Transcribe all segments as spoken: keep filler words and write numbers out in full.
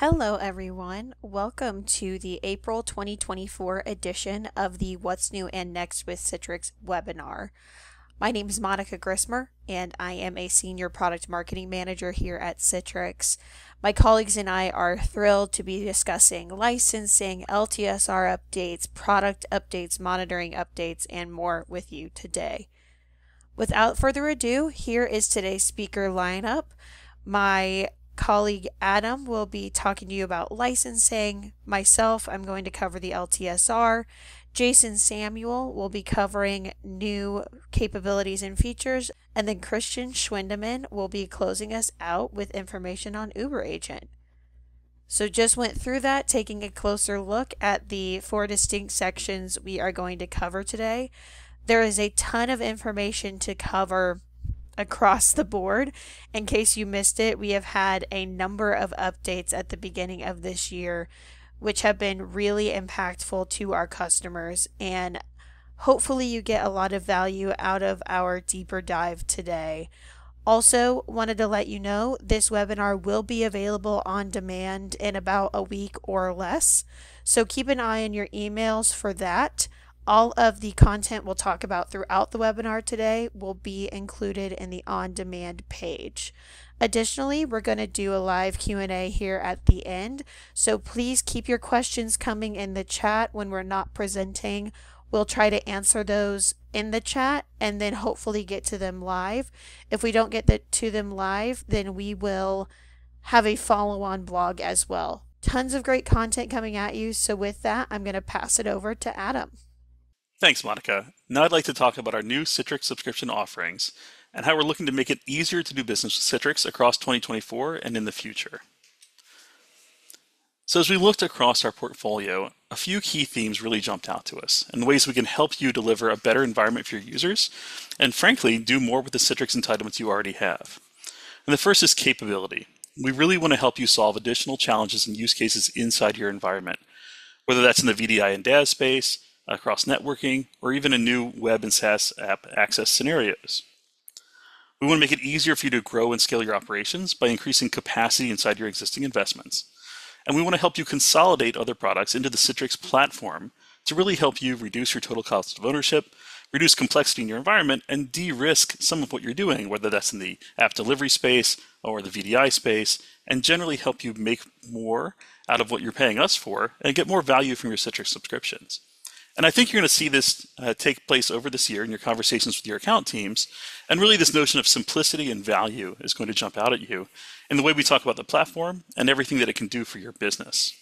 Hello everyone, welcome to the April twenty twenty-four edition of the What's New and Next with Citrix webinar. My name is Monica Grismer and I am a Senior Product Marketing Manager here at Citrix. My colleagues and I are thrilled to be discussing licensing, L T S R updates, product updates, monitoring updates, and more with you today. Without further ado, here is today's speaker lineup. My colleague Adam will be talking to you about licensing. Myself, I'm going to cover the L T S R. Jason Samuel will be covering new capabilities and features. And then Christian Schwindeman will be closing us out with information on uberAgent. So just went through that, taking a closer look at the four distinct sections we are going to cover today. There is a ton of information to cover across the board. In case you missed it, we have had a number of updates at the beginning of this year, which have been really impactful to our customers. And hopefully you get a lot of value out of our deeper dive today. Also, wanted to let you know this webinar will be available on demand in about a week or less. So keep an eye on your emails for that. All of the content we'll talk about throughout the webinar today will be included in the on-demand page. Additionally, we're going to do a live Q and A here at the end, so please keep your questions coming in the chat when we're not presenting. We'll try to answer those in the chat and then hopefully get to them live. If we don't get to them live, then we will have a follow-on blog as well. Tons of great content coming at you, so with that, I'm going to pass it over to Adam. Thanks, Monica. Now I'd like to talk about our new Citrix subscription offerings and how we're looking to make it easier to do business with Citrix across twenty twenty-four and in the future. So as we looked across our portfolio, a few key themes really jumped out to us and ways we can help you deliver a better environment for your users and, frankly, do more with the Citrix entitlements you already have. And the first is capability. We really want to help you solve additional challenges and use cases inside your environment, whether that's in the V D I and DaaS space, across networking, or even a new web and SaaS app access scenarios. We want to make it easier for you to grow and scale your operations by increasing capacity inside your existing investments. And we want to help you consolidate other products into the Citrix platform to really help you reduce your total cost of ownership, reduce complexity in your environment, and de-risk some of what you're doing, whether that's in the app delivery space or the V D I space, and generally help you make more out of what you're paying us for and get more value from your Citrix subscriptions. And I think you're going to see this uh, take place over this year in your conversations with your account teams. And really this notion of simplicity and value is going to jump out at you in the way we talk about the platform and everything that it can do for your business.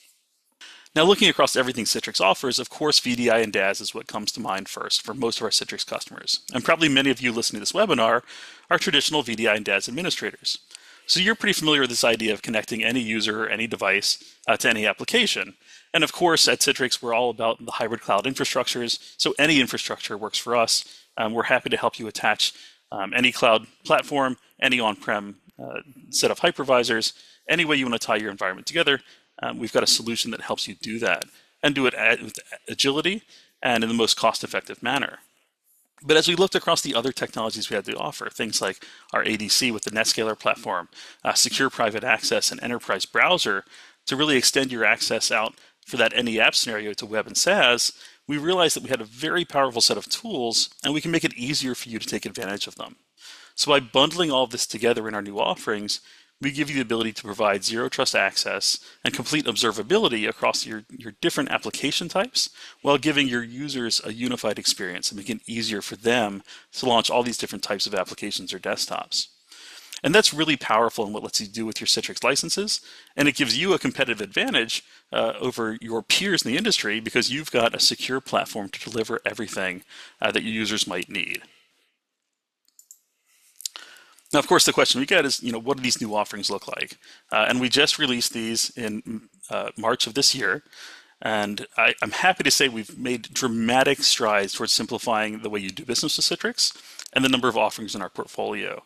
Now, looking across everything Citrix offers, of course, V D I and DaaS is what comes to mind first for most of our Citrix customers. And probably many of you listening to this webinar are traditional V D I and DaaS administrators. So you're pretty familiar with this idea of connecting any user or any device uh, to any application. And of course, at Citrix, we're all about the hybrid cloud infrastructures. So any infrastructure works for us. Um, we're happy to help you attach um, any cloud platform, any on-prem uh, set of hypervisors, any way you want to tie your environment together. Um, we've got a solution that helps you do that and do it at, with agility and in the most cost-effective manner. But as we looked across the other technologies we had to offer, things like our A D C with the NetScaler platform, uh, Secure Private Access, and Enterprise Browser, to really extend your access out for that any app scenario to web and SaaS, we realized that we had a very powerful set of tools and we can make it easier for you to take advantage of them. So by bundling all of this together in our new offerings, we give you the ability to provide zero trust access and complete observability across your, your different application types while giving your users a unified experience and making it easier for them to launch all these different types of applications or desktops. And that's really powerful in what lets you do with your Citrix licenses. And it gives you a competitive advantage uh, over your peers in the industry because you've got a secure platform to deliver everything uh, that your users might need. Now, of course, the question we get is, you know, what do these new offerings look like? Uh, and we just released these in uh, March of this year. And I, I'm happy to say we've made dramatic strides towards simplifying the way you do business with Citrix and the number of offerings in our portfolio.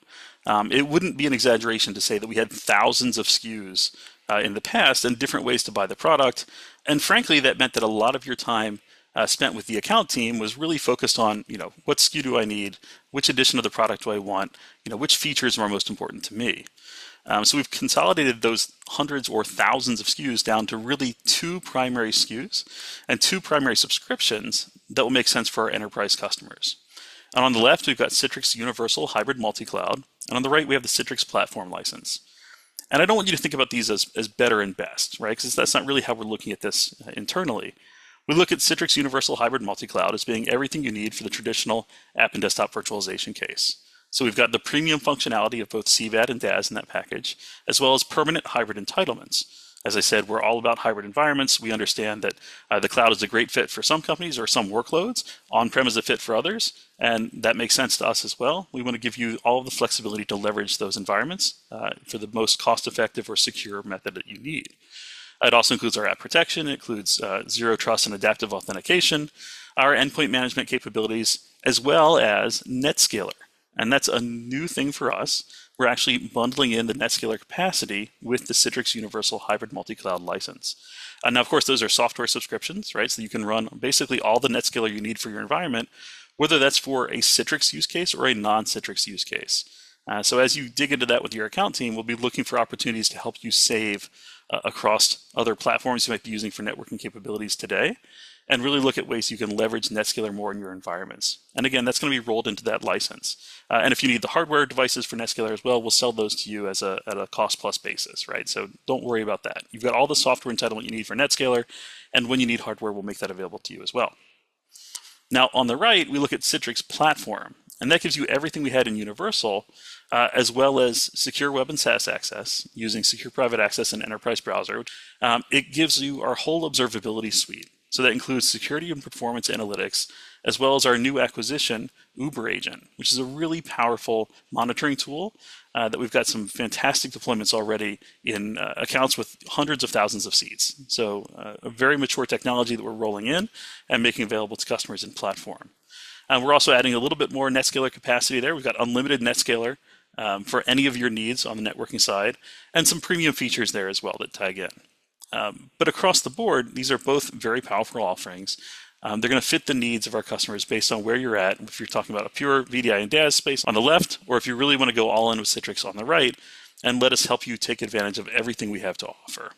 Um, it wouldn't be an exaggeration to say that we had thousands of S K Us uh, in the past and different ways to buy the product. And frankly, that meant that a lot of your time uh, spent with the account team was really focused on, you know, what S K U do I need? Which edition of the product do I want? You know, which features are most important to me? Um, so we've consolidated those hundreds or thousands of S K Us down to really two primary S K Us and two primary subscriptions that will make sense for our enterprise customers. And on the left, we've got Citrix Universal Hybrid Multi-Cloud. And on the right, we have the Citrix Platform license. And I don't want you to think about these as, as better and best, right? Because that's not really how we're looking at this internally. We look at Citrix Universal Hybrid Multi-Cloud as being everything you need for the traditional app and desktop virtualization case. So we've got the premium functionality of both C VAD and DaaS in that package, as well as permanent hybrid entitlements. As I said, we're all about hybrid environments. We understand that uh, the cloud is a great fit for some companies or some workloads. On-prem is a fit for others, and that makes sense to us as well. We want to give you all of the flexibility to leverage those environments uh, for the most cost-effective or secure method that you need. It also includes our app protection. It includes uh, zero trust and adaptive authentication, our endpoint management capabilities, as well as NetScaler. And that's a new thing for us. We're actually bundling in the NetScaler capacity with the Citrix Universal Hybrid Multi-Cloud license. And now, of course, those are software subscriptions, right? So you can run basically all the NetScaler you need for your environment, whether that's for a Citrix use case or a non-Citrix use case. Uh, so as you dig into that with your account team, we'll be looking for opportunities to help you save uh, across other platforms you might be using for networking capabilities today, and really look at ways you can leverage NetScaler more in your environments. And again, that's going to be rolled into that license. Uh, and if you need the hardware devices for NetScaler as well, we'll sell those to you as a, at a cost plus basis, right? So don't worry about that. You've got all the software entitlement you need for NetScaler, and when you need hardware, we'll make that available to you as well. Now on the right, we look at Citrix Platform, and that gives you everything we had in Universal, uh, as well as secure web and SaaS access using Secure Private Access and Enterprise Browser. Um, it gives you our whole observability suite. So that includes security and performance analytics, as well as our new acquisition, uberAgent, which is a really powerful monitoring tool uh, that we've got some fantastic deployments already in uh, accounts with hundreds of thousands of seats. So uh, a very mature technology that we're rolling in and making available to customers in Platform. And we're also adding a little bit more NetScaler capacity there. We've got unlimited NetScaler um, for any of your needs on the networking side, and some premium features there as well that tag in. Um, but across the board, these are both very powerful offerings. Um, they're going to fit the needs of our customers based on where you're at. If you're talking about a pure V D I and DaaS space on the left, or if you really want to go all in with Citrix on the right, and let us help you take advantage of everything we have to offer.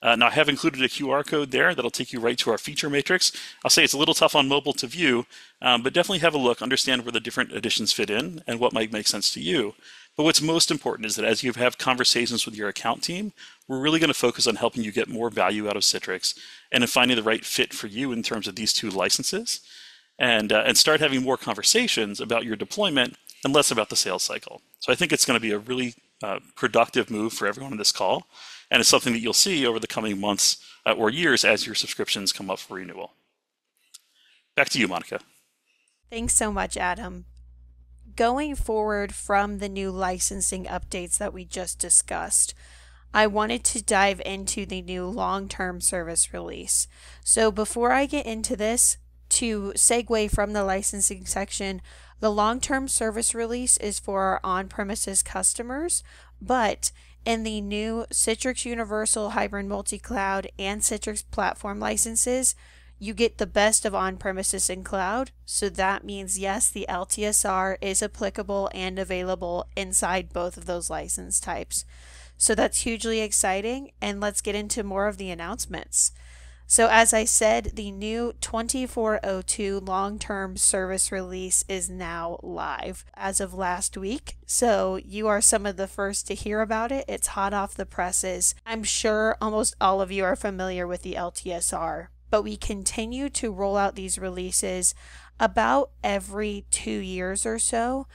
Uh, now I have included a Q R code there that'll take you right to our feature matrix. I'll say it's a little tough on mobile to view, um, but definitely have a look, understand where the different additions fit in and what might make sense to you. But what's most important is that as you have conversations with your account team, we're really going to focus on helping you get more value out of Citrix and in finding the right fit for you in terms of these two licenses, and, uh, and start having more conversations about your deployment and less about the sales cycle. So I think it's going to be a really uh, productive move for everyone in this call, and it's something that you'll see over the coming months uh, or years as your subscriptions come up for renewal. Back to you, Monica. Thanks so much, Adam. Going forward from the new licensing updates that we just discussed, I wanted to dive into the new long-term service release. So before I get into this, to segue from the licensing section, the long-term service release is for our on-premises customers, but in the new Citrix Universal Hybrid Multi-Cloud and Citrix Platform licenses, you get the best of on-premises and cloud, so that means yes, the L T S R is applicable and available inside both of those license types. So that's hugely exciting, and let's get into more of the announcements. So as I said, the new twenty-four oh two long-term service release is now live as of last week, so you are some of the first to hear about it. It's hot off the presses. I'm sure almost all of you are familiar with the L T S R. But we continue to roll out these releases about every two years or so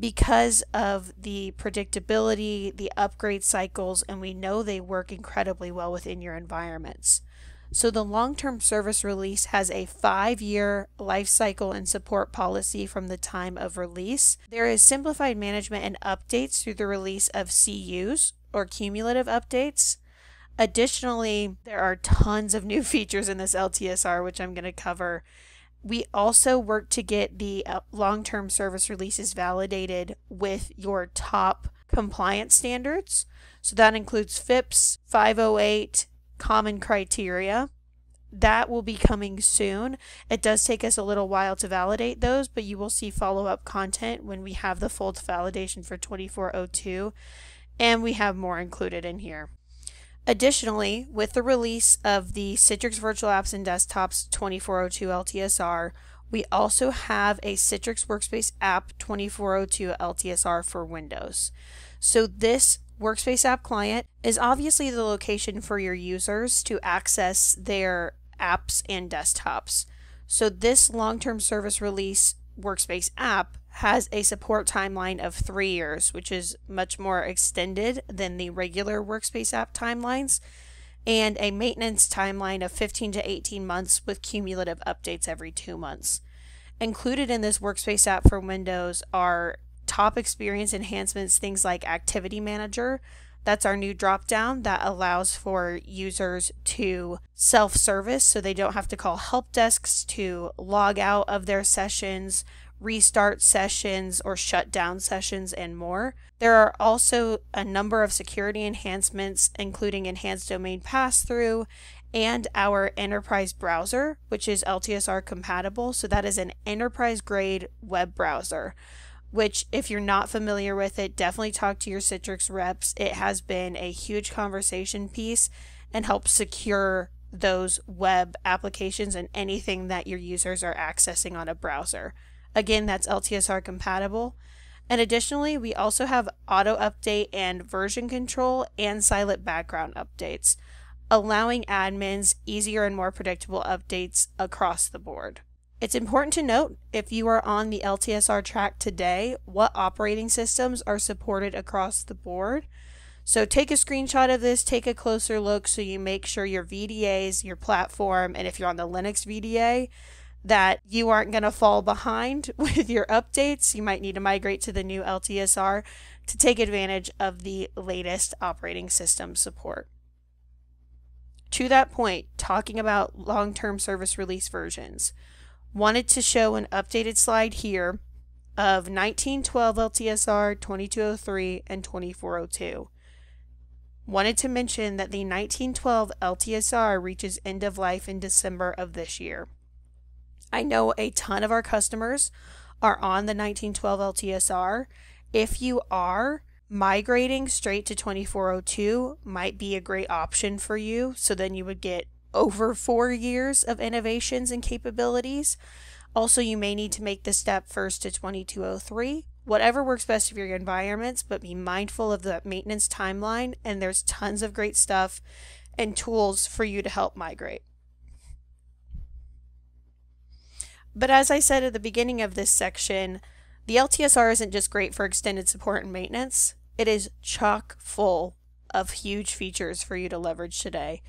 because of the predictability, the upgrade cycles, and we know they work incredibly well within your environments. So the long-term service release has a five-year life cycle and support policy from the time of release. There is simplified management and updates through the release of C Us, or cumulative updates. Additionally, there are tons of new features in this L T S R, which I'm going to cover. We also work to get the long-term service releases validated with your top compliance standards. So that includes FIPS, five oh eight, common criteria. That will be coming soon. It does take us a little while to validate those, but you will see follow-up content when we have the full validation for twenty-four oh two. and we have more included in here. Additionally, with the release of the Citrix Virtual Apps and Desktops twenty-four oh two L T S R, we also have a Citrix Workspace app twenty-four oh two L T S R for Windows. So this Workspace app client is obviously the location for your users to access their apps and desktops. So this long-term service release Workspace app has a support timeline of three years, which is much more extended than the regular Workspace app timelines, and a maintenance timeline of fifteen to eighteen months with cumulative updates every two months. Included in this Workspace app for Windows are top experience enhancements, things like Activity Manager. That's our new dropdown that allows for users to self-service, so they don't have to call help desks to log out of their sessions, restart sessions, or shut down sessions, and more. There are also a number of security enhancements, including enhanced domain pass-through and our enterprise browser, which is L T S R compatible. So that is an enterprise-grade web browser, which, if you're not familiar with it, definitely talk to your Citrix reps. It has been a huge conversation piece and helps secure those web applications and anything that your users are accessing on a browser. Again, that's L T S R compatible. And additionally, we also have auto update and version control and silent background updates, allowing admins easier and more predictable updates across the board. It's important to note, if you are on the L T S R track today, what operating systems are supported across the board. So take a screenshot of this, take a closer look so you make sure your V D As, your platform, and if you're on the Linux V D A, that you aren't going to fall behind with your updates. You might need to migrate to the new L T S R to take advantage of the latest operating system support. To that point, talking about long-term service release versions, wanted to show an updated slide here of nineteen twelve L T S R, twenty-two oh three, and twenty-four oh two. Wanted to mention that the nineteen twelve L T S R reaches end of life in December of this year. I know a ton of our customers are on the nineteen twelve L T S R. If you are, migrating straight to twenty-four oh two might be a great option for you. So then you would get over four years of innovations and capabilities. Also, you may need to make the step first to twenty-two oh three. Whatever works best for your environments, but be mindful of the maintenance timeline, and there's tons of great stuff and tools for you to help migrate. But as I said at the beginning of this section, the L T S R isn't just great for extended support and maintenance. It is chock full of huge features for you to leverage today.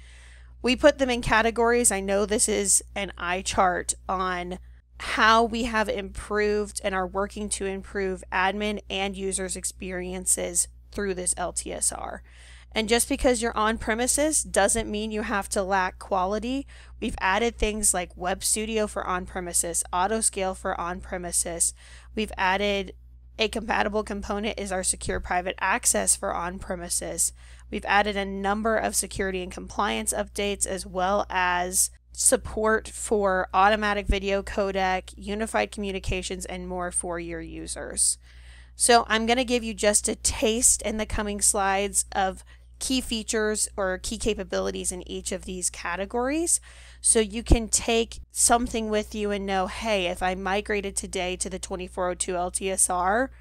We put them in categories. I know this is an eye chart on how we have improved and are working to improve admin and users' experiences through this L T S R. And just because you're on premises doesn't mean you have to lack quality. We've added things like Web Studio for on-premises, Autoscale for on-premises. We've added a compatible component is our Secure Private Access for on-premises. We've added a number of security and compliance updates, as well as support for automatic video codec, unified communications, and more for your users. So I'm going to give you just a taste in the coming slides of key features or key capabilities in each of these categories, so you can take something with you and know, hey, if I migrated today to the twenty-four oh two L T S R,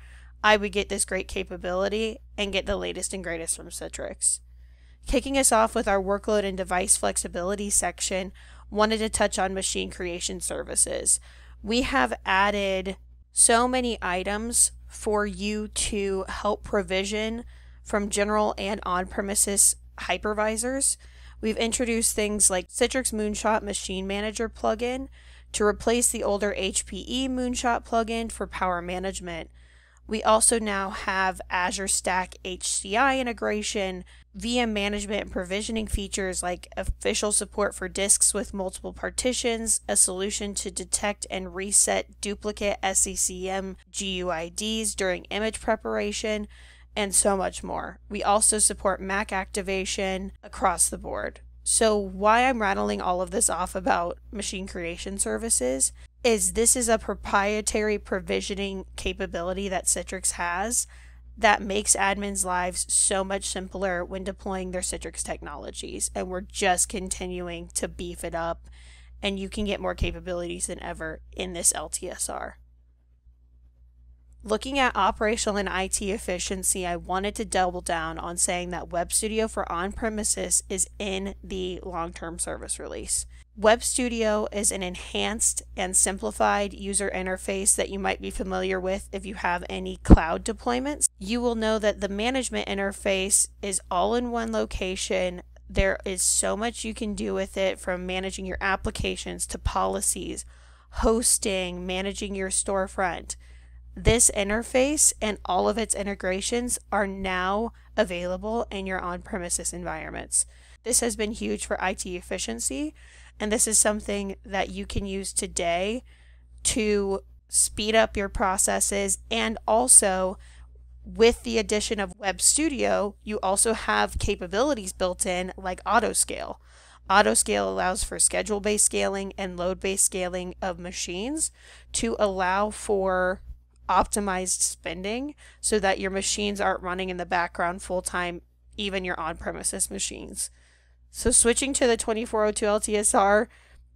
I would get this great capability and get the latest and greatest from Citrix. Kicking us off with our workload and device flexibility section, wanted to touch on machine creation services. We have added so many items for you to help provision from general and on-premises hypervisors. We've introduced things like Citrix Moonshot Machine Manager plugin to replace the older H P E Moonshot plugin for power management. We also now have Azure Stack H C I integration, V M management and provisioning features like official support for disks with multiple partitions, a solution to detect and reset duplicate S C C M G U I Ds during image preparation, and so much more. We also support Mac activation across the board. So why I'm rattling all of this off about machine creation services is this is a proprietary provisioning capability that Citrix has that makes admins' lives so much simpler when deploying their Citrix technologies. And we're just continuing to beef it up, and you can get more capabilities than ever in this L T S R. Looking at operational and I T efficiency, I wanted to double down on saying that Web Studio for on-premises is in the long-term service release. Web Studio is an enhanced and simplified user interface that you might be familiar with if you have any cloud deployments. You will know that the management interface is all in one location. There is so much you can do with it, from managing your applications to policies, hosting, managing your storefront. This interface and all of its integrations are now available in your on-premises environments. This has been huge for I T efficiency, and this is something that you can use today to speed up your processes. And also, with the addition of Web Studio, you also have capabilities built in like autoscale. Autoscale allows for schedule-based scaling and load-based scaling of machines to allow for optimized spending so that your machines aren't running in the background full-time, even your on-premises machines. So switching to the twenty-four oh two L T S R,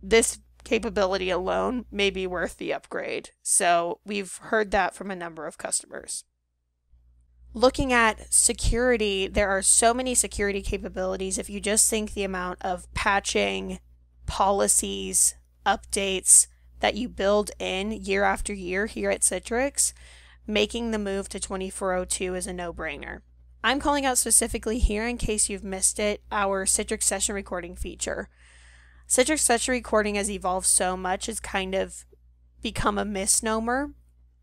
this capability alone may be worth the upgrade. So we've heard that from a number of customers. Looking at security, there are so many security capabilities. If you just think the amount of patching, policies, updates that you build in year after year here at Citrix, making the move to twenty-four oh two is a no-brainer. I'm calling out specifically here, in case you've missed it, our Citrix session recording feature. Citrix session recording has evolved so much, it's kind of become a misnomer.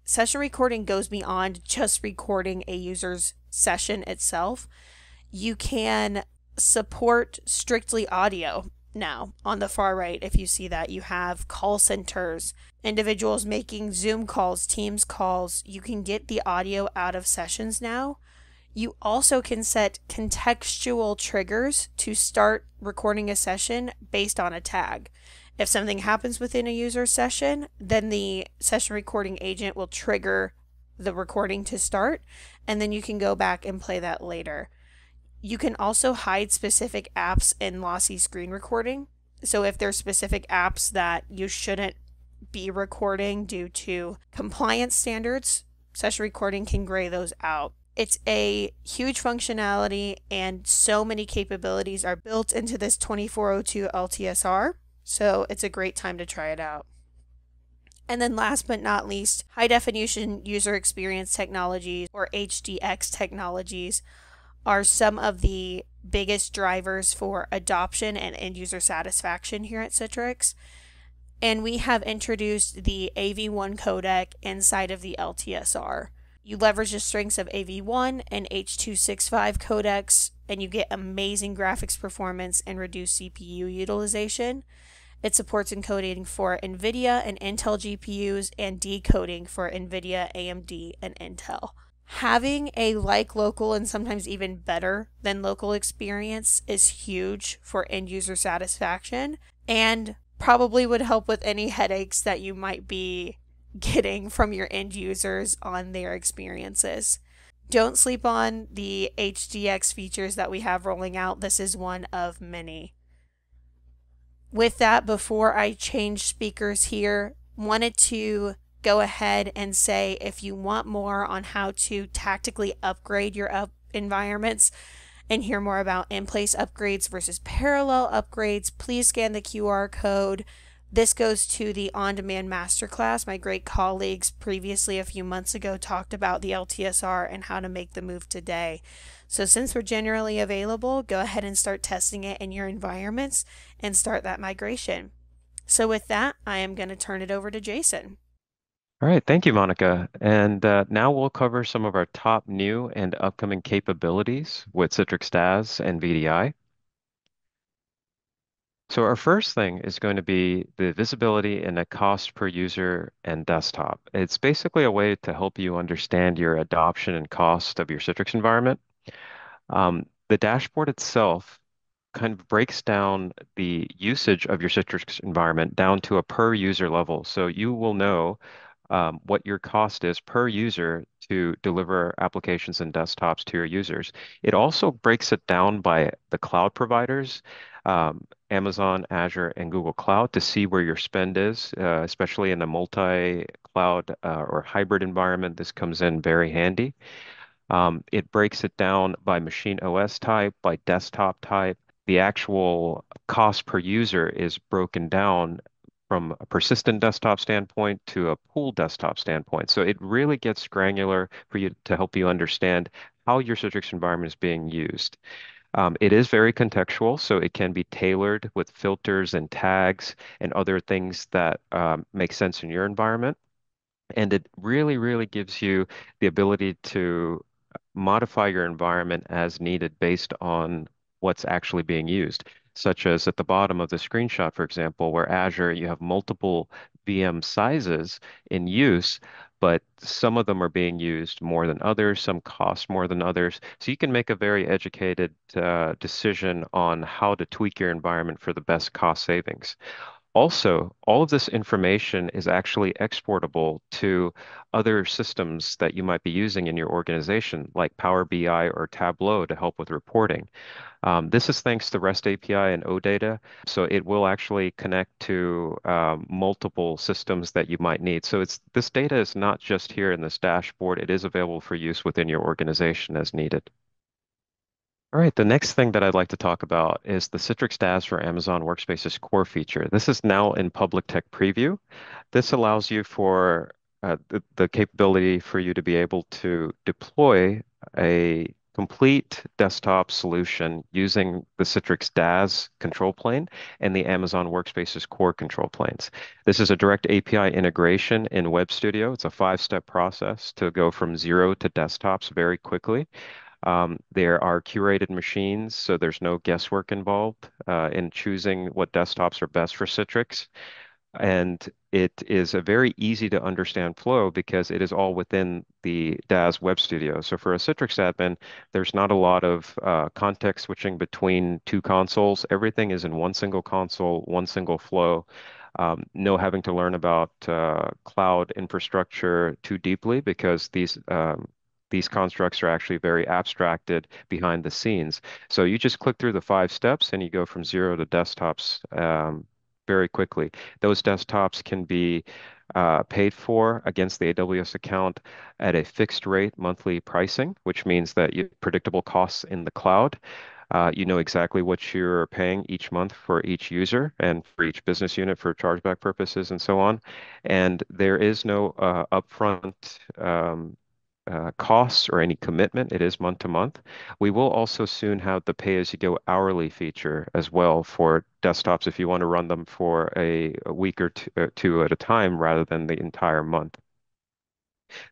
Session recording goes beyond just recording a user's session itself. You can support strictly audio now. On the far right, if you see that, you have call centers, individuals making Zoom calls, Teams calls. You can get the audio out of sessions now. You also can set contextual triggers to start recording a session based on a tag. If something happens within a user session, then the session recording agent will trigger the recording to start, and then you can go back and play that later. You can also hide specific apps in lossy screen recording. So if there's specific apps that you shouldn't be recording due to compliance standards, session recording can gray those out. It's a huge functionality, and so many capabilities are built into this twenty-four oh two L T S R. So it's a great time to try it out. And then last but not least, high definition user experience technologies, or H D X technologies, are some of the biggest drivers for adoption and end user satisfaction here at Citrix. And we have introduced the A V one codec inside of the L T S R. You leverage the strengths of A V one and H two sixty-five codecs, and you get amazing graphics performance and reduced C P U utilization. It supports encoding for NVIDIA and Intel G P Us, and decoding for NVIDIA, A M D, and Intel. Having a like local, and sometimes even better than local, experience is huge for end user satisfaction, and probably would help with any headaches that you might be getting from your end users on their experiences. Don't sleep on the H D X features that we have rolling out. This is one of many. With that, before I change speakers here, wanted to go ahead and say, if you want more on how to tactically upgrade your up environments and hear more about in-place upgrades versus parallel upgrades, please scan the Q R code. This goes to the on-demand masterclass. My great colleagues previously a few months ago talked about the L T S R and how to make the move today. So since we're generally available, go ahead and start testing it in your environments and start that migration. So with that, I am going to turn it over to Jason. All right, thank you, Monica. And uh, now we'll cover some of our top new and upcoming capabilities with Citrix DaaS and V D I. So our first thing is going to be the visibility and the cost per user and desktop. It's basically a way to help you understand your adoption and cost of your Citrix environment. Um, the dashboard itself kind of breaks down the usage of your Citrix environment down to a per user level. So you will know um, what your cost is per user to deliver applications and desktops to your users. It also breaks it down by the cloud providers, um, Amazon, Azure, and Google Cloud, to see where your spend is, uh, especially in a multi-cloud uh, or hybrid environment. This comes in very handy. Um, it breaks it down by machine O S type, by desktop type. The actual cost per user is broken down from a persistent desktop standpoint to a pool desktop standpoint. So it really gets granular for you to help you understand how your Citrix environment is being used. Um, it is very contextual, so it can be tailored with filters and tags and other things that um, make sense in your environment. And it really, really gives you the ability to modify your environment as needed based on what's actually being used, such as at the bottom of the screenshot, for example, where Azure, you have multiple V M sizes in use, but some of them are being used more than others, some cost more than others. So you can make a very educated uh, decision on how to tweak your environment for the best cost savings. Also, all of this information is actually exportable to other systems that you might be using in your organization, like Power B I or Tableau, to help with reporting. Um, this is thanks to REST A P I and OData, so it will actually connect to um, multiple systems that you might need. So it's, this data is not just here in this dashboard. It is available for use within your organization as needed. All right, the next thing that I'd like to talk about is the Citrix DaaS for Amazon Workspaces Core feature. This is now in public tech preview. This allows you for uh, the, the capability for you to be able to deploy a complete desktop solution using the Citrix DaaS control plane and the Amazon Workspaces Core control planes. This is a direct A P I integration in Web Studio. It's a five-step process to go from zero to desktops very quickly. Um, there are curated machines, so there's no guesswork involved uh, in choosing what desktops are best for Citrix. And it is a very easy to understand flow because it is all within the DaaS Web Studio. So for a Citrix admin, there's not a lot of uh, context switching between two consoles. Everything is in one single console, one single flow. Um, no having to learn about uh, cloud infrastructure too deeply because these um, These constructs are actually very abstracted behind the scenes. So you just click through the five steps and you go from zero to desktops um, very quickly. Those desktops can be uh, paid for against the A W S account at a fixed rate monthly pricing, which means that you have predictable costs in the cloud. Uh, you know exactly what you're paying each month for each user and for each business unit for chargeback purposes and so on. And there is no uh, upfront um, Uh, costs or any commitment. It is month to month. We will also soon have the pay-as-you-go hourly feature as well for desktops if you want to run them for a, a week or two, or two at a time rather than the entire month.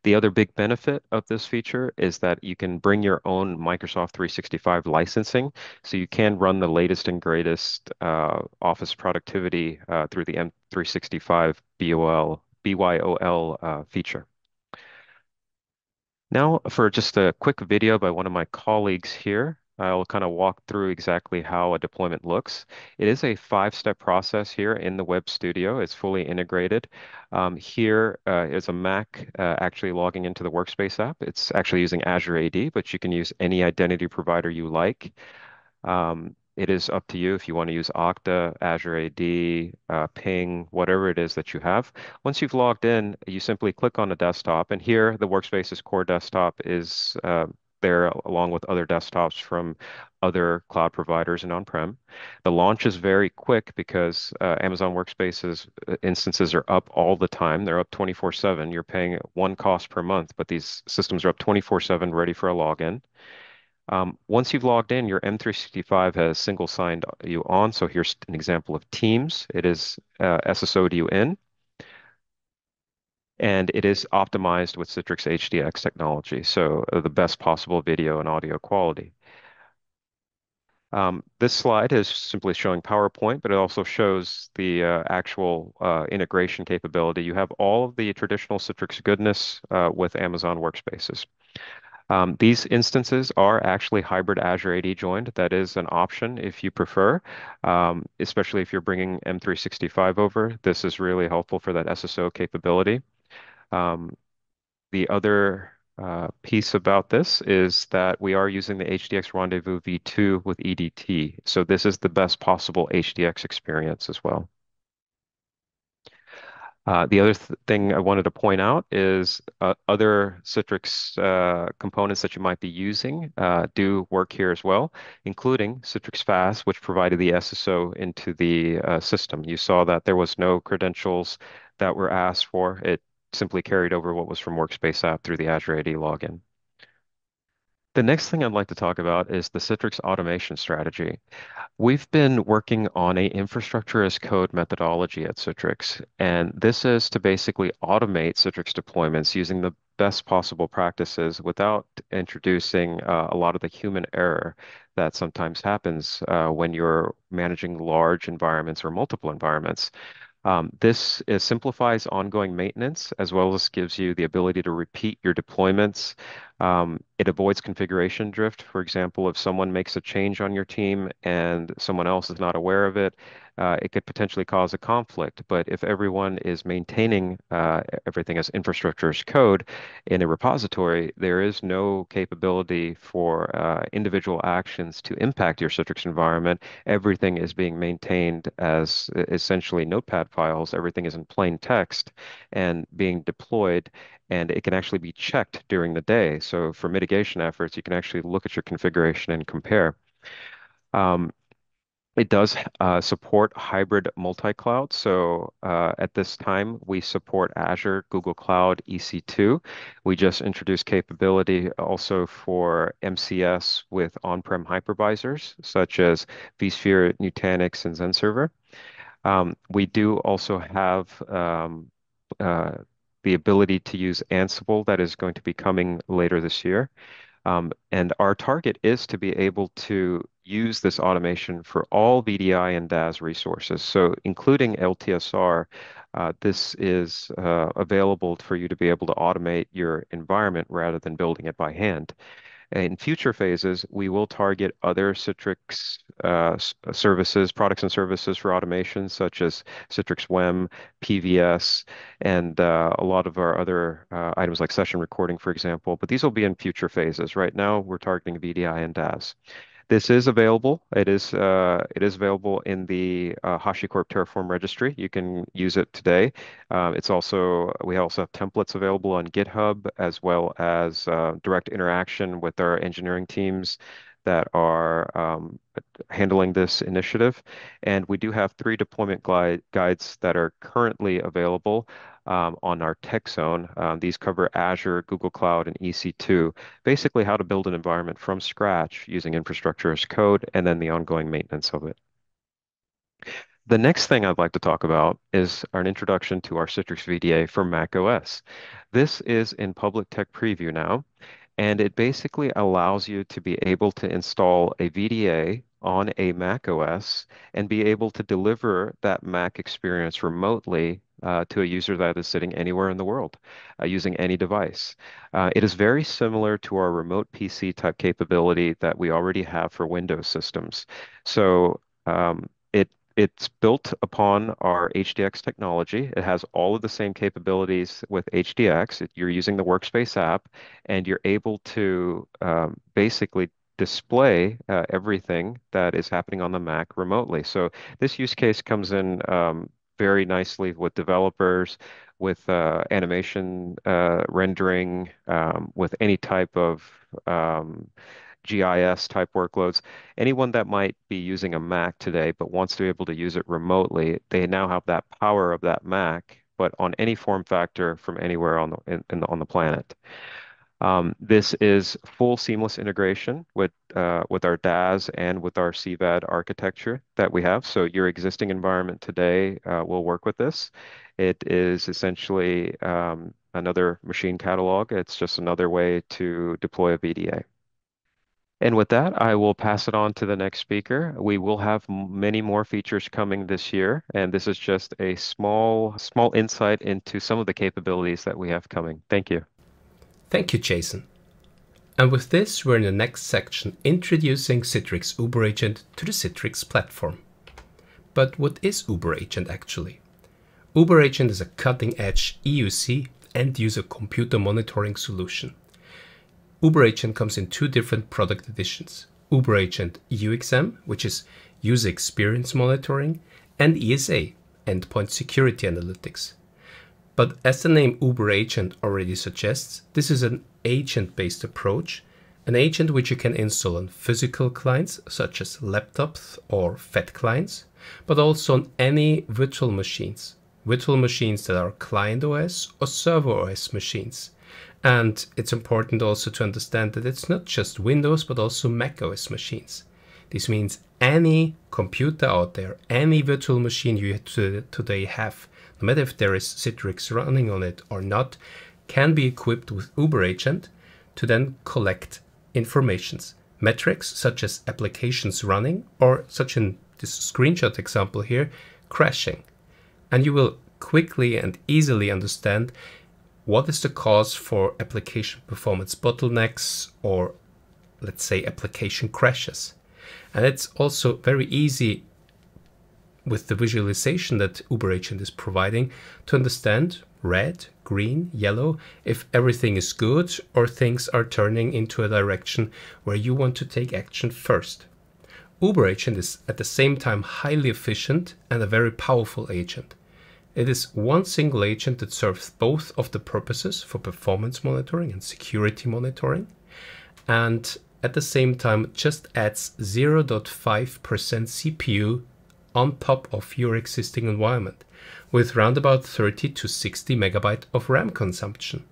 The other big benefit of this feature is that you can bring your own Microsoft three sixty-five licensing, so you can run the latest and greatest uh, Office productivity uh, through the M three sixty-five B Y O L, B Y O L uh, feature. Now for just a quick video by one of my colleagues here, I'll kind of walk through exactly how a deployment looks. It is a five-step process here in the Web Studio. It's fully integrated. Um, here uh, is a Mac uh, actually logging into the Workspace app. It's actually using Azure A D, but you can use any identity provider you like. Um, it is up to you if you want to use Okta, Azure A D, uh, Ping, whatever it is that you have. Once you've logged in, you simply click on a desktop, and here the Workspaces Core desktop is uh, there along with other desktops from other cloud providers and on-prem. The launch is very quick because uh, Amazon Workspaces instances are up all the time. They're up twenty-four seven. You're paying one cost per month, but these systems are up twenty-four seven ready for a login. Um, once you've logged in, your M three sixty-five has single signed you on. So here's an example of Teams. It is uh, S S O'd you in, and it is optimized with Citrix H D X technology, so uh, the best possible video and audio quality. Um, this slide is simply showing PowerPoint, but it also shows the uh, actual uh, integration capability. You have all of the traditional Citrix goodness uh, with Amazon Workspaces. Um, these instances are actually hybrid Azure A D joined. That is an option if you prefer, um, especially if you're bringing M three sixty-five over. This is really helpful for that S S O capability. Um, the other uh, piece about this is that we are using the H D X Rendezvous v two with E D T. So this is the best possible H D X experience as well. Uh, the other th thing I wanted to point out is uh, other Citrix uh, components that you might be using uh, do work here as well, including Citrix FAS, which provided the S S O into the uh, system. You saw that there was no credentials that were asked for. It simply carried over what was from Workspace app through the Azure A D login. The next thing I'd like to talk about is the Citrix automation strategy. We've been working on an infrastructure as code methodology at Citrix, and this is to basically automate Citrix deployments using the best possible practices without introducing uh, a lot of the human error that sometimes happens uh, when you're managing large environments or multiple environments. Um, this is simplifies ongoing maintenance, as well as gives you the ability to repeat your deployments. Um, it avoids configuration drift. For example, if someone makes a change on your team and someone else is not aware of it, uh, it could potentially cause a conflict. But if everyone is maintaining uh, everything as infrastructure as code in a repository, there is no capability for uh, individual actions to impact your Citrix environment. Everything is being maintained as essentially notepad files. Everything is in plain text and being deployed, and it can actually be checked during the day. So for mitigation efforts, you can actually look at your configuration and compare. Um, it does uh, support hybrid multi-cloud. So uh, at this time, we support Azure, Google Cloud, E C two. We just introduced capability also for M C S with on-prem hypervisors, such as vSphere, Nutanix, and Zen Server. Um, we do also have um, uh, the ability to use Ansible that is going to be coming later this year. Um, and our target is to be able to use this automation for all V D I and DaaS resources. So including L T S R, uh, this is uh, available for you to be able to automate your environment rather than building it by hand. In future phases, we will target other Citrix uh, services, products and services for automation, such as Citrix W E M, P V S, and uh, a lot of our other uh, items like session recording, for example. But these will be in future phases. Right now, we're targeting V D I and DaaS. This is available. It is uh, it is available in the uh, HashiCorp Terraform registry. You can use it today. Uh, it's also we also have templates available on GitHub, as well as uh, direct interaction with our engineering teams that are um, handling this initiative. And we do have three deployment guide guides that are currently available um, on our tech zone. Um, these cover Azure, Google Cloud, and E C two, basically how to build an environment from scratch using infrastructure as code and then the ongoing maintenance of it. The next thing I'd like to talk about is an introduction to our Citrix V D A for macOS. This is in public tech preview now. And it basically allows you to be able to install a V D A on a macOS and be able to deliver that Mac experience remotely uh, to a user that is sitting anywhere in the world uh, using any device. Uh, it is very similar to our remote P C type capability that we already have for Windows systems. So um, it It's built upon our H D X technology. It has all of the same capabilities with H D X. You're using the Workspace app, and you're able to um, basically display uh, everything that is happening on the Mac remotely. So this use case comes in um, very nicely with developers, with uh, animation uh, rendering, um, with any type of um, G I S type workloads. Anyone that might be using a Mac today but wants to be able to use it remotely, they now have that power of that Mac, but on any form factor from anywhere on the, in, in the, on the planet. Um, this is full seamless integration with uh, with our DaaS and with our C VAD architecture that we have. So your existing environment today uh, will work with this. It is essentially um, another machine catalog. It's just another way to deploy a V D A. And with that, I will pass it on to the next speaker. We will have many more features coming this year, and this is just a small, small insight into some of the capabilities that we have coming. Thank you. Thank you, Jason. And with this, we're in the next section, introducing Citrix uberAgent to the Citrix platform. But what is uberAgent actually? uberAgent is a cutting-edge E U C end-user computer monitoring solution. uberAgent comes in two different product editions, uberAgent U X M, which is User Experience Monitoring, and E S A, Endpoint Security Analytics. But as the name uberAgent already suggests, this is an agent-based approach, an agent which you can install on physical clients, such as laptops or F E T clients, but also on any virtual machines, virtual machines that are client O S or server O S machines. And it's important also to understand that it's not just Windows, but also Mac O S machines. This means any computer out there, any virtual machine you today have, no matter if there is Citrix running on it or not, can be equipped with uberAgent to then collect informations, metrics such as applications running, or such in this screenshot example here, crashing. And you will quickly and easily understand what is the cause for application performance bottlenecks, or let's say application crashes. And it's also very easy with the visualization that uberAgent is providing to understand red, green, yellow, if everything is good or things are turning into a direction where you want to take action first. uberAgent is at the same time highly efficient and a very powerful agent. It is one single agent that serves both of the purposes for performance monitoring and security monitoring, and at the same time just adds zero point five percent C P U on top of your existing environment, with round about thirty to sixty megabyte of RAM consumption.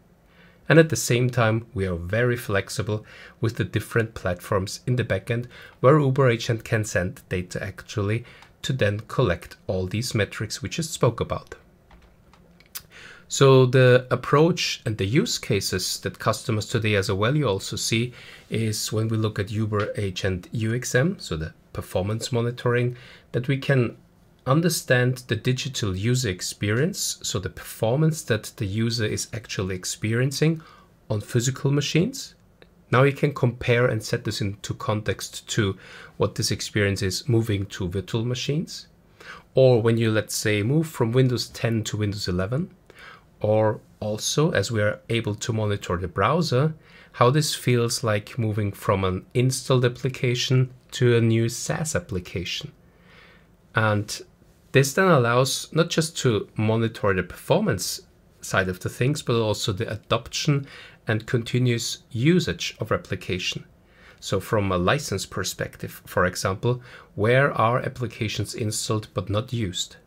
And at the same time, we are very flexible with the different platforms in the backend where uberAgent can send data actually to then collect all these metrics we just spoke about. So the approach and the use cases that customers today as a value also see is when we look at uberAgent U X M, so the performance monitoring, that we can understand the digital user experience, so the performance that the user is actually experiencing on physical machines. Now you can compare and set this into context to what this experience is moving to virtual machines, or when you, let's say, move from Windows ten to Windows eleven, or also, as we are able to monitor the browser, how this feels like moving from an installed application to a new SaaS application. And this then allows not just to monitor the performance side of the things, but also the adoption and continuous usage of application. So from a license perspective, for example, where are applications installed but not used?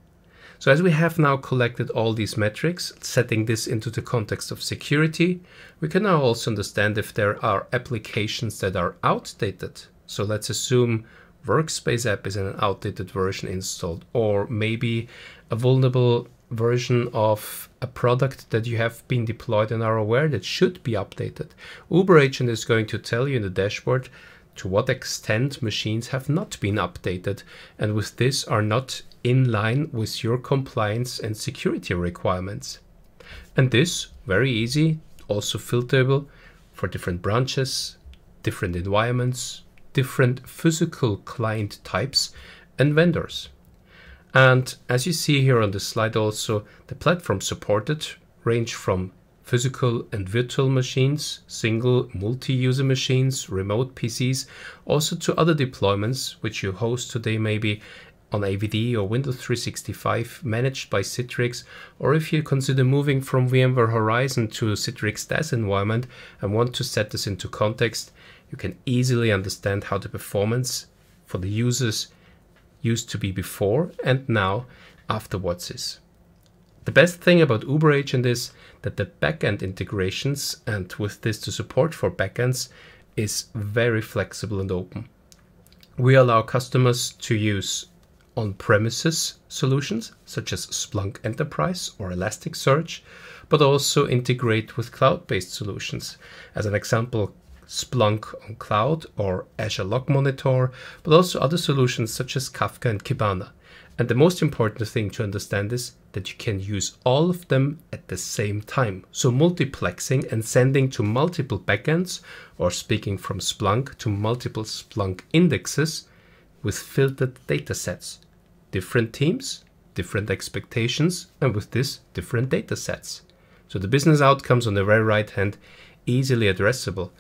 So as we have now collected all these metrics, setting this into the context of security, we can now also understand if there are applications that are outdated. So let's assume Workspace app is an outdated version installed, or maybe a vulnerable version of a product that you have been deployed and are aware that should be updated. uberAgent is going to tell you in the dashboard to what extent machines have not been updated, and with this are not in line with your compliance and security requirements. And this, very easy, also filterable for different branches, different environments, different physical client types and vendors. And as you see here on the slide also, the platform supported range from physical and virtual machines, single multi-user machines, remote P Cs, also to other deployments which you host today maybe on A V D or Windows three sixty-five managed by Citrix, or if you consider moving from VMware Horizon to Citrix DaaS environment and want to set this into context, you can easily understand how the performance for the users used to be before and now afterwards is. The best thing about uberAgent is that the backend integrations, and with this the support for backends, is very flexible and open. We allow customers to use on-premises solutions such as Splunk Enterprise or Elasticsearch, but also integrate with cloud-based solutions. As an example, Splunk on Cloud or Azure Log Monitor, but also other solutions such as Kafka and Kibana. And the most important thing to understand is that you can use all of them at the same time. So multiplexing and sending to multiple backends, or speaking from Splunk, to multiple Splunk indexes with filtered data sets. Different teams, different expectations, and with this, different data sets. So the business outcomes on the very right hand, easily addressable.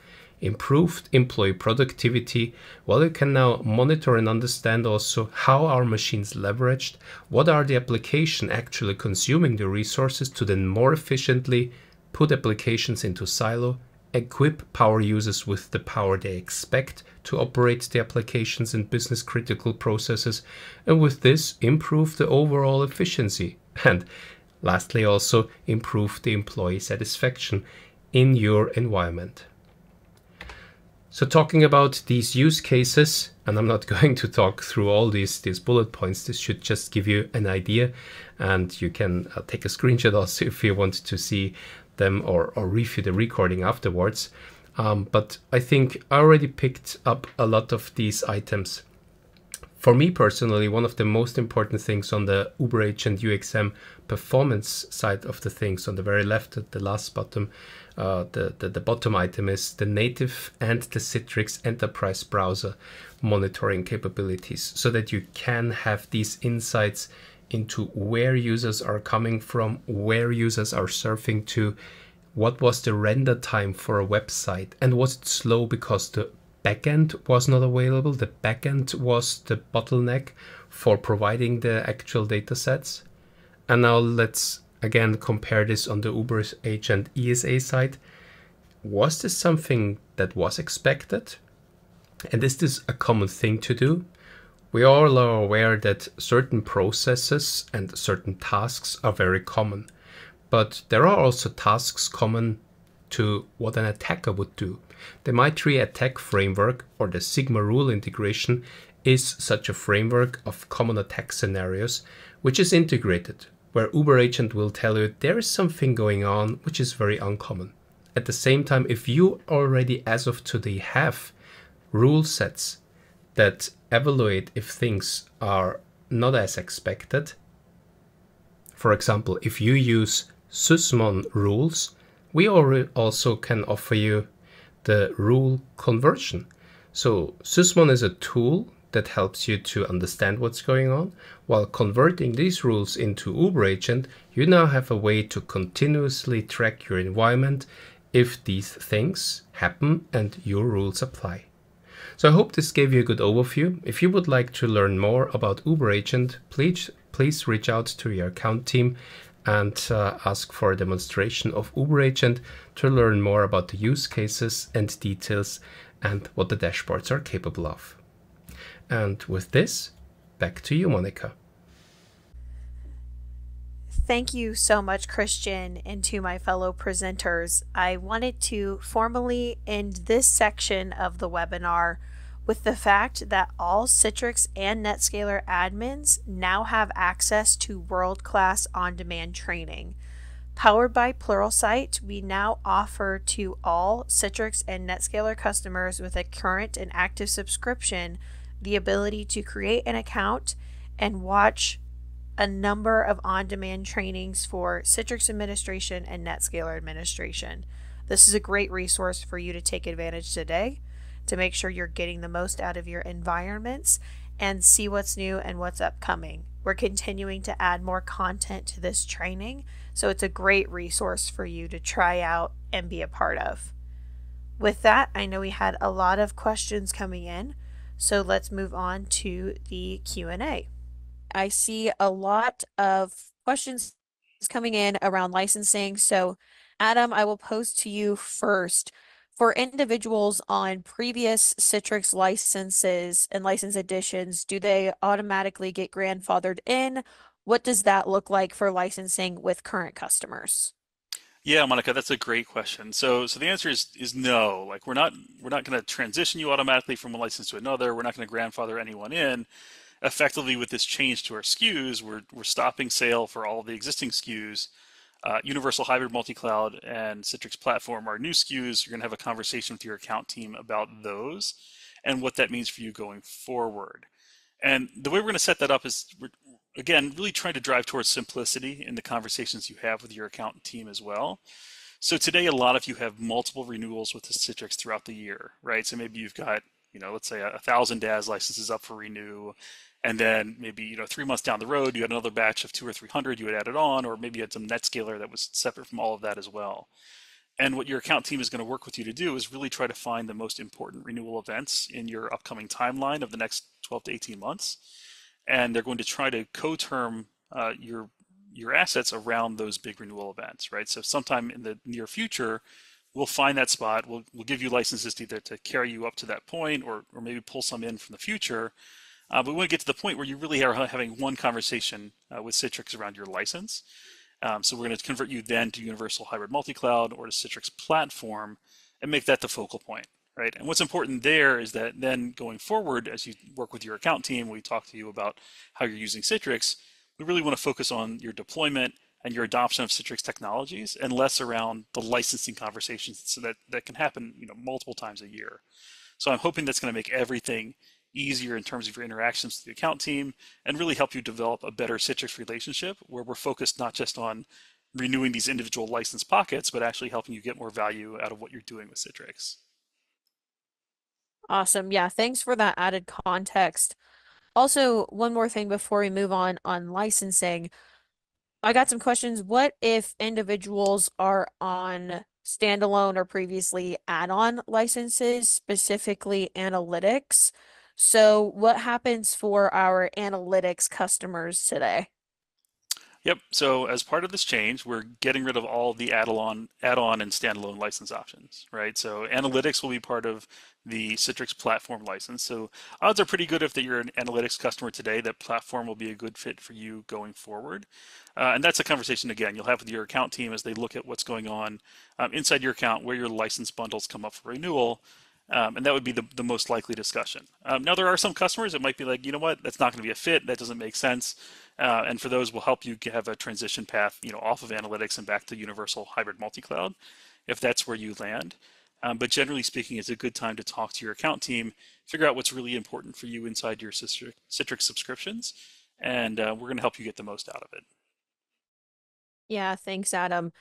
Improved employee productivity. Well, you can now monitor and understand also how are machines leveraged, what are the applications actually consuming the resources to then more efficiently put applications into silo, equip power users with the power they expect to operate the applications and business critical processes, and with this improve the overall efficiency. And lastly, also improve the employee satisfaction in your environment. So talking about these use cases, and I'm not going to talk through all these, these bullet points, this should just give you an idea, and you can uh, take a screenshot also if you want to see them or, or review the recording afterwards. Um, but I think I already picked up a lot of these items. For me personally, one of the most important things on the uberAgent U X M performance side of the things on the very left at the last bottom, uh, the, the, the bottom item is the native and the Citrix enterprise browser monitoring capabilities, so that you can have these insights into where users are coming from, where users are surfing to, what was the render time for a website, and was it slow because the backend was not available, the backend was the bottleneck for providing the actual data sets. And now let's again compare this on the uberAgent E S A side. Was this something that was expected? And is this a common thing to do? We all are aware that certain processes and certain tasks are very common, but there are also tasks common to what an attacker would do. The M I T R E attack framework or the Sigma rule integration is such a framework of common attack scenarios, which is integrated, where uberAgent will tell you there is something going on which is very uncommon. At the same time, if you already as of today have rule sets that evaluate if things are not as expected, for example, if you use Sysmon rules, we also can offer you the rule conversion. So Sysmon is a tool that helps you to understand what's going on. While converting these rules into uberAgent, you now have a way to continuously track your environment if these things happen and your rules apply. So I hope this gave you a good overview. If you would like to learn more about uberAgent, please, please reach out to your account team and uh, ask for a demonstration of uberAgent to learn more about the use cases and details and what the dashboards are capable of. And with this, back to you, Monica. Thank you so much, Christian, and to my fellow presenters. I wanted to formally end this section of the webinar with the fact that all Citrix and NetScaler admins now have access to world-class on-demand training. Powered by Pluralsight, we now offer to all Citrix and NetScaler customers with a current and active subscription the ability to create an account and watch a number of on-demand trainings for Citrix administration and NetScaler administration. This is a great resource for you to take advantage today, to make sure you're getting the most out of your environments and see what's new and what's upcoming. We're continuing to add more content to this training, so it's a great resource for you to try out and be a part of. With that, I know we had a lot of questions coming in, so let's move on to the Q and A. I see a lot of questions coming in around licensing, so Adam, I will pose to you first. For individuals on previous Citrix licenses and license additions, do they automatically get grandfathered in? What does that look like for licensing with current customers? Yeah, Monica, that's a great question. So, so the answer is is no. Like, we're not we're not going to transition you automatically from one license to another. We're not going to grandfather anyone in. Effectively, with this change to our S K Us, we're we're stopping sale for all the existing S K Us. Uh, Universal Hybrid Multi-Cloud and Citrix Platform are new S K Us. You're going to have a conversation with your account team about those and what that means for you going forward. And the way we're going to set that up is, we're, again, really trying to drive towards simplicity in the conversations you have with your account team as well. So today, a lot of you have multiple renewals with the Citrix throughout the year, right? So maybe you've got, you know, let's say a thousand DaaS licenses up for renew, And then maybe, you know, three months down the road, you had another batch of two or three hundred you had added on, or maybe you had some NetScaler that was separate from all of that as well. And what your account team is going to work with you to do is really try to find the most important renewal events in your upcoming timeline of the next twelve to eighteen months. And they're going to try to co-term uh, your, your assets around those big renewal events, right? So sometime in the near future, we'll find that spot. We'll, we'll give you licenses to either to carry you up to that point, or, or maybe pull some in from the future. Uh, but we want to get to the point where you really are having one conversation uh, with Citrix around your license. Um, so we're going to convert you then to Universal Hybrid Multi-Cloud or to Citrix Platform and make that the focal point, right? And what's important there is that then going forward, as you work with your account team, we talk to you about how you're using Citrix, we really want to focus on your deployment and your adoption of Citrix technologies and less around the licensing conversations, so that that can happen, you know, multiple times a year. So I'm hoping that's going to make everything easier in terms of your interactions with the account team and really help you develop a better Citrix relationship, where we're focused not just on renewing these individual license pockets, but actually helping you get more value out of what you're doing with Citrix. Awesome. Yeah, thanks for that added context. Also, one more thing before we move on on licensing. I got some questions. What if individuals are on standalone or previously add-on licenses, specifically analytics? So what happens for our analytics customers today? Yep. So as part of this change, we're getting rid of all the add-on add-on and standalone license options, right? So analytics will be part of the Citrix Platform license. So odds are pretty good if that you're an analytics customer today, that Platform will be a good fit for you going forward. Uh, and that's a conversation, again, you'll have with your account team as they look at what's going on um, inside your account, where your license bundles come up for renewal. Um, and that would be the, the most likely discussion. Um, now, there are some customers that might be like, you know what, that's not going to be a fit. That doesn't make sense. Uh, and for those, we'll help you have a transition path, you know, off of analytics and back to Universal Hybrid Multi-Cloud, if that's where you land. Um, but generally speaking, it's a good time to talk to your account team, figure out what's really important for you inside your Citrix subscriptions, and uh, we're going to help you get the most out of it. Yeah, thanks, Adam.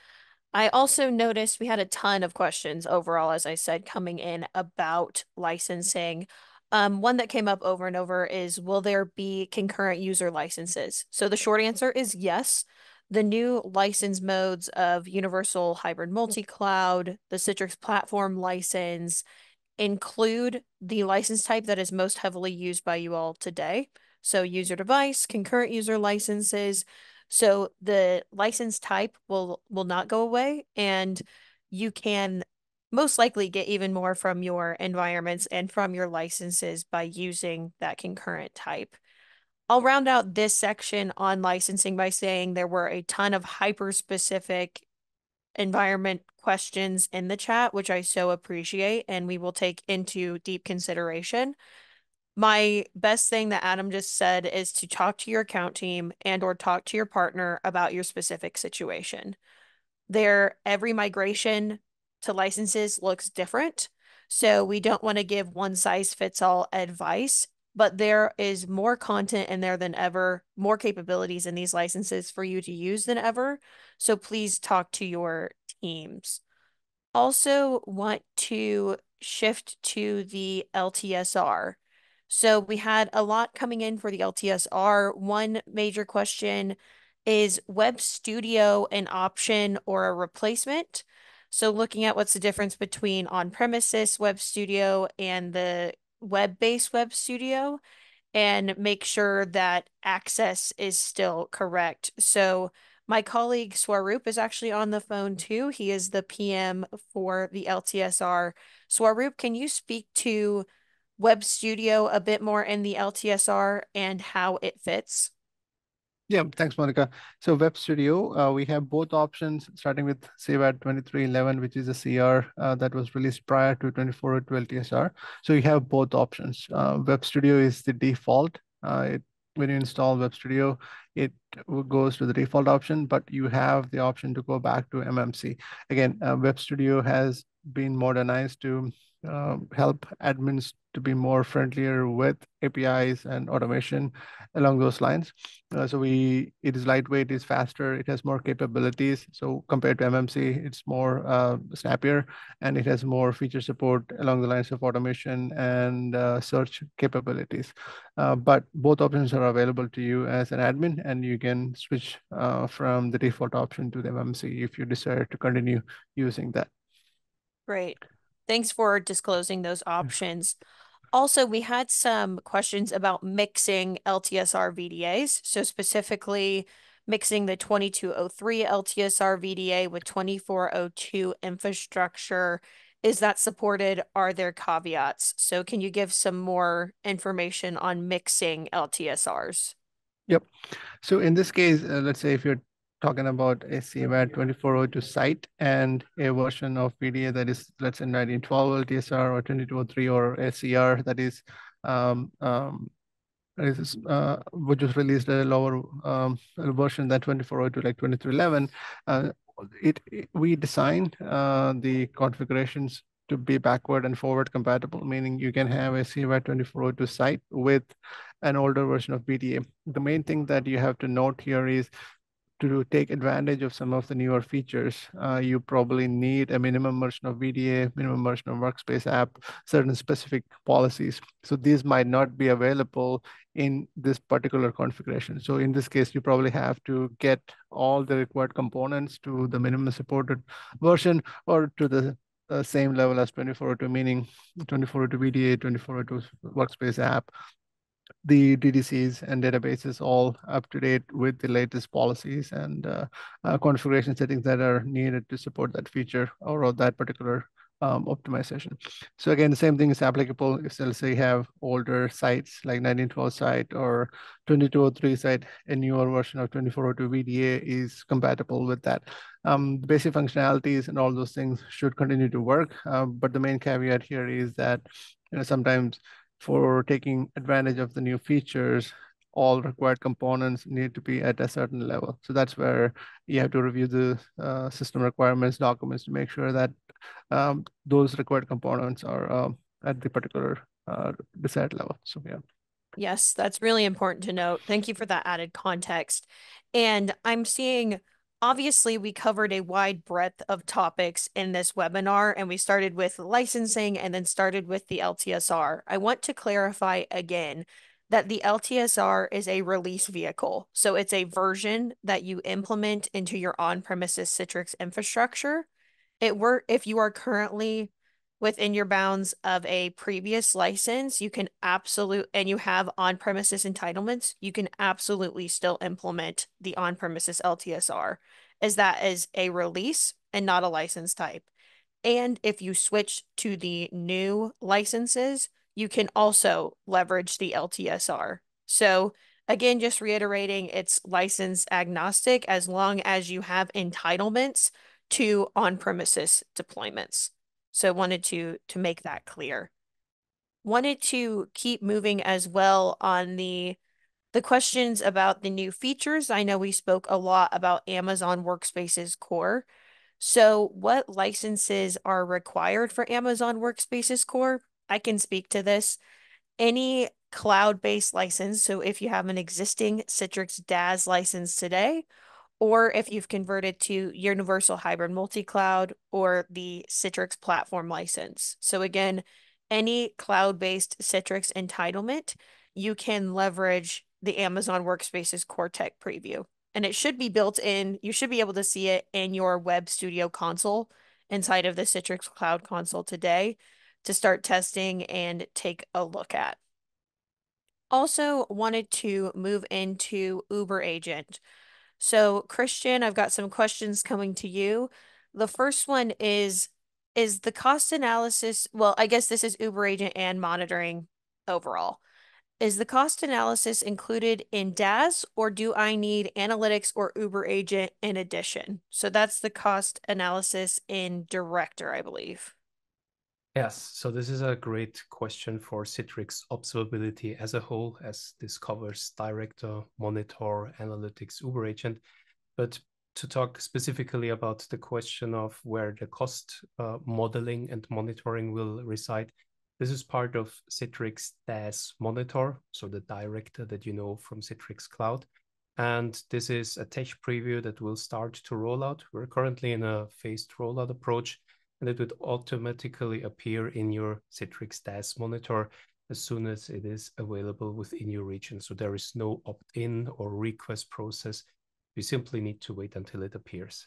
I also noticed we had a ton of questions overall, as I said, coming in about licensing. Um, one that came up over and over is, will there be concurrent user licenses? So the short answer is yes. The new license modes of Universal Hybrid Multi-Cloud, the Citrix Platform license, include the license type that is most heavily used by you all today. So user device, concurrent user licenses. So the license type will, will not go away, and you can most likely get even more from your environments and from your licenses by using that concurrent type. I'll round out this section on licensing by saying there were a ton of hyper-specific environment questions in the chat, which I so appreciate, and we will take into deep consideration. My best thing that Adam just said is to talk to your account team and or talk to your partner about your specific situation. There, every migration to licenses looks different, so we don't want to give one size fits all advice, but there is more content in there than ever, more capabilities in these licenses for you to use than ever, so please talk to your teams. Also want to shift to the L T S R. So we had a lot coming in for the L T S R. One major question is, Web Studio an option or a replacement? So looking at what's the difference between on-premises Web Studio and the web-based Web Studio, and make sure that access is still correct. So my colleague Swaroop is actually on the phone too. He is the P M for the L T S R. Swaroop, can you speak to Web Studio a bit more in the L T S R and how it fits? Yeah, thanks, Monica. So Web Studio, uh, we have both options, starting with C VAD twenty-three eleven, which is a C R uh, that was released prior to twenty-four oh two L T S R. So you have both options. Uh, Web Studio is the default. Uh, it, when you install Web Studio, it goes to the default option, but you have the option to go back to M M C. Again, uh, Web Studio has been modernized to uh, help admins to be more friendlier with A P Is and automation along those lines. Uh, so we it is lightweight, it's faster, it has more capabilities. So compared to M M C, it's more uh, snappier, and it has more feature support along the lines of automation and uh, search capabilities. Uh, but both options are available to you as an admin, and you can switch uh, from the default option to the M M C if you desire to continue using that. Great. Thanks for disclosing those options. Also, we had some questions about mixing L T S R V D As. So specifically mixing the twenty-two oh three L T S R V D A with twenty-four oh two infrastructure. Is that supported? Are there caveats? So can you give some more information on mixing L T S Rs? Yep. So in this case, uh, let's say if you're talking about a C VAD twenty-four oh two site and a version of V D A that is, let's say, nineteen twelve L T S R or twenty-two oh three or S C R that is, um, um, is uh, which was released at a lower um, version than twenty-four oh two, like twenty-three eleven. Uh, it, it we designed uh, the configurations to be backward and forward compatible, meaning you can have a C VAD twenty-four oh two site with an older version of V D A. The main thing that you have to note here is, to take advantage of some of the newer features, uh, you probably need a minimum version of V D A, minimum version of Workspace app, certain specific policies. So these might not be available in this particular configuration. So in this case, you probably have to get all the required components to the minimum supported version or to the uh, same level as twenty-four oh two, meaning twenty-four oh two V D A, twenty-four oh two Workspace app, the D D Cs and databases all up to date with the latest policies and uh, uh, configuration settings that are needed to support that feature or, or that particular um, optimization. So again, the same thing is applicable if, let's say, you have older sites like nineteen twelve site or twenty-two oh three site, a newer version of twenty-four oh two V D A is compatible with that. Um, the basic functionalities and all those things should continue to work, uh, but the main caveat here is that you know sometimes for taking advantage of the new features, all required components need to be at a certain level. So that's where you have to review the uh, system requirements documents to make sure that um, those required components are um, at the particular uh, desired level. So yeah. Yes, that's really important to note. Thank you for that added context. And I'm seeing, obviously, we covered a wide breadth of topics in this webinar, and we started with licensing and then started with the L T S R. I want to clarify again that the L T S R is a release vehicle. So it's a version that you implement into your on-premises Citrix infrastructure. It were, if you are currently within your bounds of a previous license, you can absolutely, and you have on-premises entitlements, you can absolutely still implement the on-premises L T S R, as that is a release and not a license type. And if you switch to the new licenses, you can also leverage the L T S R. So again, just reiterating, it's license agnostic as long as you have entitlements to on-premises deployments. So wanted to, to make that clear. Wanted to keep moving as well on the, the questions about the new features. I know we spoke a lot about Amazon Workspaces Core. So what licenses are required for Amazon Workspaces Core? I can speak to this. Any cloud-based license, so if you have an existing Citrix DaaS license today, or if you've converted to Universal Hybrid Multi-Cloud or the Citrix Platform license. So again, any cloud-based Citrix entitlement, you can leverage the Amazon Workspaces Core Tech Preview. And it should be built in, you should be able to see it in your Web Studio console inside of the Citrix Cloud console today to start testing and take a look at. Also wanted to move into uberAgent. So Christian, I've got some questions coming to you. The first one is, is the cost analysis, well, I guess this is uberAgent and monitoring overall. Is the cost analysis included in DaaS, or do I need analytics or uberAgent in addition? So that's the cost analysis in Director, I believe. Yes, so this is a great question for Citrix observability as a whole, as this covers Director, Monitor, Analytics, uberAgent. But to talk specifically about the question of where the cost uh, modeling and monitoring will reside. This is part of Citrix DaaS Monitor, so the director that you know from Citrix Cloud. And this is a tech preview that will start to roll out. We're currently in a phased rollout approach, and it would automatically appear in your Citrix DaaS Monitor as soon as it is available within your region. So there is no opt-in or request process. You simply need to wait until it appears.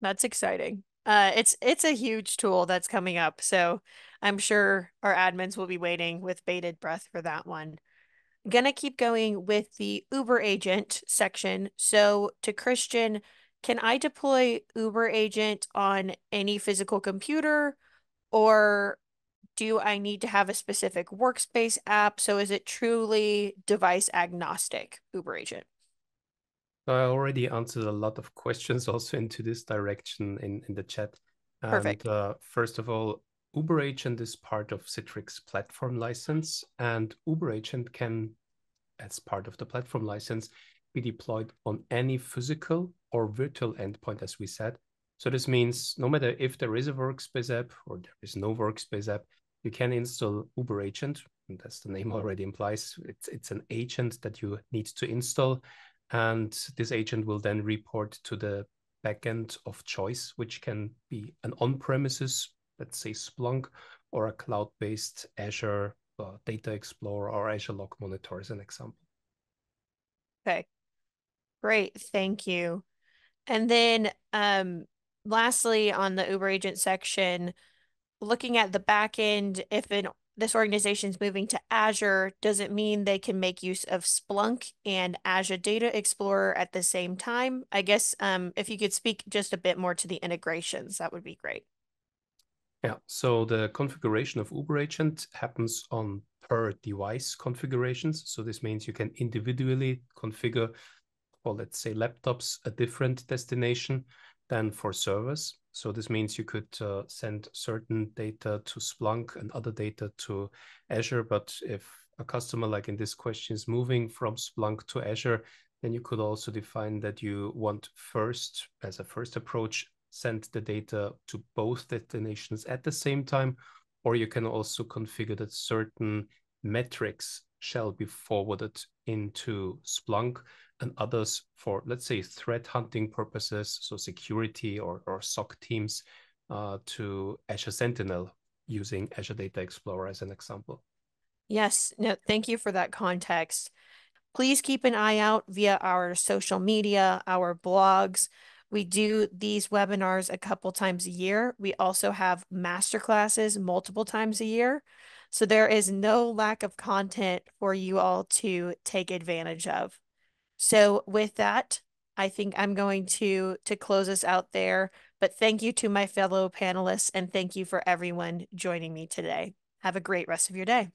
That's exciting. Uh, it's it's a huge tool that's coming up. So I'm sure our admins will be waiting with bated breath for that one. Gonna keep going with the uberAgent section. So to Christian, can I deploy uberAgent on any physical computer, or do I need to have a specific workspace app? So is it truly device agnostic, uberAgent? I already answered a lot of questions also into this direction in, in the chat. And, perfect. Uh, first of all, uberAgent is part of Citrix Platform license, and uberAgent can, as part of the Platform license, be deployed on any physical or virtual endpoint, as we said. So this means no matter if there is a workspace app or there is no workspace app, you can install uberAgent, and as the name already implies, it's, it's an agent that you need to install, and this agent will then report to the backend of choice, which can be an on-premises, let's say Splunk, or a cloud-based Azure uh, Data Explorer or Azure Log Monitor as an example. Okay, great, thank you. And then um, lastly, on the uberAgent section, looking at the backend, if an, this organization is moving to Azure, does it mean they can make use of Splunk and Azure Data Explorer at the same time? I guess um, if you could speak just a bit more to the integrations, that would be great. Yeah, so the configuration of uberAgent happens on per device configurations. So this means you can individually configure, well, let's say laptops, a different destination than for servers. So this means you could uh, send certain data to Splunk and other data to Azure. But if a customer, like in this question, is moving from Splunk to Azure, then you could also define that you want first, as a first approach, send the data to both destinations at the same time, or you can also configure that certain metrics shall be forwarded into Splunk and others for, let's say, threat hunting purposes, so security or, or S O C teams uh, to Azure Sentinel using Azure Data Explorer as an example. Yes, no, thank you for that context. Please keep an eye out via our social media, our blogs. We do these webinars a couple times a year. We also have masterclasses multiple times a year. So there is no lack of content for you all to take advantage of. So with that, I think I'm going to, to close us out there. But thank you to my fellow panelists, and thank you for everyone joining me today. Have a great rest of your day.